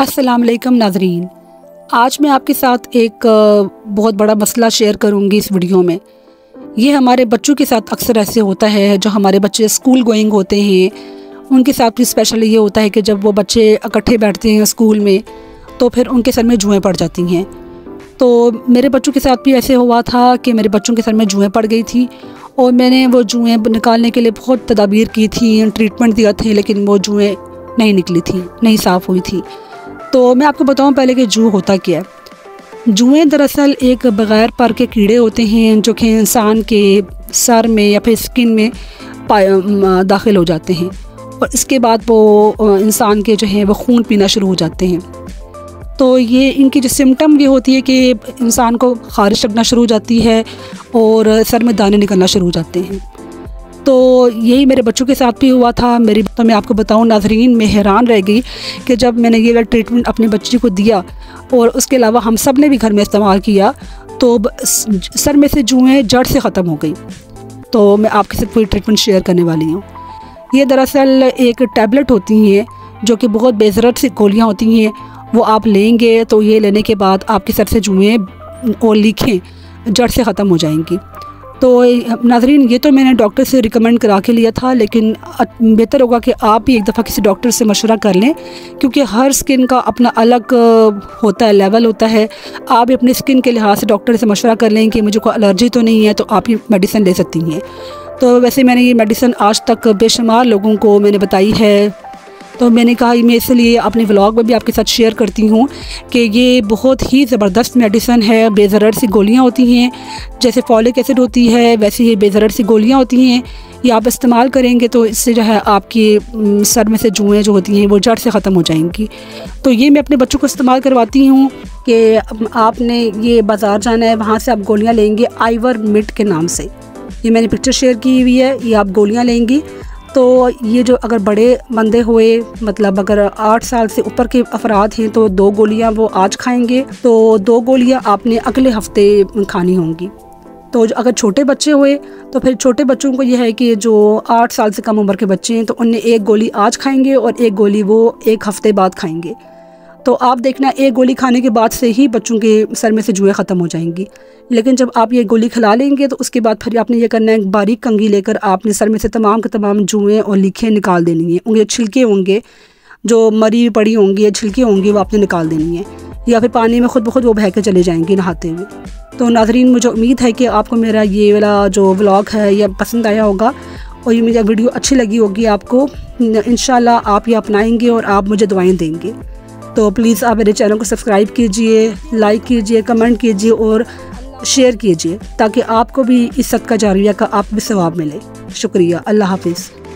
अस्सलाम वालेकुम नाजरीन, आज मैं आपके साथ एक बहुत बड़ा मसला शेयर करूंगी इस वीडियो में। ये हमारे बच्चों के साथ अक्सर ऐसे होता है, जो हमारे बच्चे स्कूल गोइंग होते हैं उनके साथ भी स्पेशली ये होता है कि जब वो बच्चे इकट्ठे बैठते हैं स्कूल में तो फिर उनके सर में जुएँ पड़ जाती हैं। तो मेरे बच्चों के साथ भी ऐसे हुआ था कि मेरे बच्चों के सर में जुएँ पड़ गई थी और मैंने वो जुएँ निकालने के लिए बहुत तदाबीर की थी, ट्रीटमेंट दिया थी, लेकिन वो जुएँ नहीं निकली थी, नहीं साफ़ हुई थी। तो मैं आपको बताऊं पहले कि जू होता क्या है। जुएँ दरअसल एक बग़ैर पर के कीड़े होते हैं जो कि इंसान के सर में या फिर स्किन में दाखिल हो जाते हैं और इसके बाद वो इंसान के जो हैं वो खून पीना शुरू हो जाते हैं। तो ये इनकी जो सिम्टम ये होती है कि इंसान को ख़ारिश लगना शुरू हो जाती है और सर में दाने निकलना शुरू हो जाते हैं। तो यही मेरे बच्चों के साथ भी हुआ था। तो मैं आपको बताऊं नाजरीन, मैं हैरान रह गई कि जब मैंने ये वाला ट्रीटमेंट अपने बच्चे को दिया और उसके अलावा हम सब ने भी घर में इस्तेमाल किया तो सर में से जुएँ जड़ से ख़त्म हो गई। तो मैं आपके साथ पूरी ट्रीटमेंट शेयर करने वाली हूँ। ये दरअसल एक टैबलेट होती हैं जो कि बहुत बेजरत सी गोलियाँ होती हैं, वो आप लेंगे तो ये लेने के बाद आपके सर से जुएँ और लीखें जड़ से ख़त्म हो जाएंगी। तो नाजरीन, ये तो मैंने डॉक्टर से रिकमेंड करा के लिया था, लेकिन बेहतर होगा कि आप भी एक दफ़ा किसी डॉक्टर से मशवरा कर लें, क्योंकि हर स्किन का अपना अलग होता है, लेवल होता है। आप भी अपनी स्किन के लिहाज से डॉक्टर से मशवरा कर लें कि मुझे कोई एलर्जी तो नहीं है, तो आप ही मेडिसिन ले सकती हैं। तो वैसे मैंने ये मेडिसिन आज तक बेशुमार लोगों को मैंने बताई है, तो मैंने कहा मैं इसलिए अपने व्लॉग में भी आपके साथ शेयर करती हूँ कि ये बहुत ही ज़बरदस्त मेडिसिन है। बेज़रर सी गोलियाँ होती हैं, जैसे फॉलिक एसिड होती है वैसे ही बेज़रर सी गोलियाँ होती हैं। ये आप इस्तेमाल करेंगे तो इससे जो है आपके सर में से जुएँ जो होती हैं वो जड़ से ख़त्म हो जाएंगी। तो ये मैं अपने बच्चों को इस्तेमाल करवाती हूँ कि आपने ये बाज़ार जाना है, वहाँ से आप गोलियाँ लेंगे आइवरमेक्टिन के नाम से। ये मैंने पिक्चर शेयर की हुई है, ये आप गोलियाँ लेंगी। तो ये जो अगर बड़े बंदे हुए, मतलब अगर 8 साल से ऊपर के अफराद हैं तो 2 गोलियां वो आज खाएंगे, तो 2 गोलियां आपने अगले हफ्ते खानी होंगी। तो जो अगर छोटे बच्चे हुए तो फिर छोटे बच्चों को ये है कि जो 8 साल से कम उम्र के बच्चे हैं तो उन्हें 1 गोली आज खाएंगे और 1 गोली वो 1 हफ्ते बाद खाएंगे। तो आप देखना 1 गोली खाने के बाद से ही बच्चों के सर में से जुएँ ख़त्म हो जाएंगी। लेकिन जब आप ये गोली खिला लेंगे तो उसके बाद फिर आपने ये करना है, एक बारीक कंघी लेकर आपने सर में से तमाम के तमाम जुएँ और लीखें निकाल देनी है। उनके छिलके होंगे, जो मरी पड़ी होंगी या छिलके होंगे, वो आपने निकाल देनी है, या फिर पानी में खुद ब खुद वो बह के चले जाएंगे नहाते हुए। तो नाजरीन, मुझे उम्मीद है कि आपको मेरा ये वाला जो व्लॉग है यह पसंद आया होगा और ये मेरी वीडियो अच्छी लगी होगी आपको। इंशाल्लाह आप ये अपनाएँगे और आप मुझे दुआएँ देंगे। तो प्लीज़ आप मेरे चैनल को सब्सक्राइब कीजिए, लाइक कीजिए, कमेंट कीजिए और शेयर कीजिए, ताकि आपको भी इस सदका जारिया का आप भी सवाब मिले। शुक्रिया, अल्लाह हाफिज़।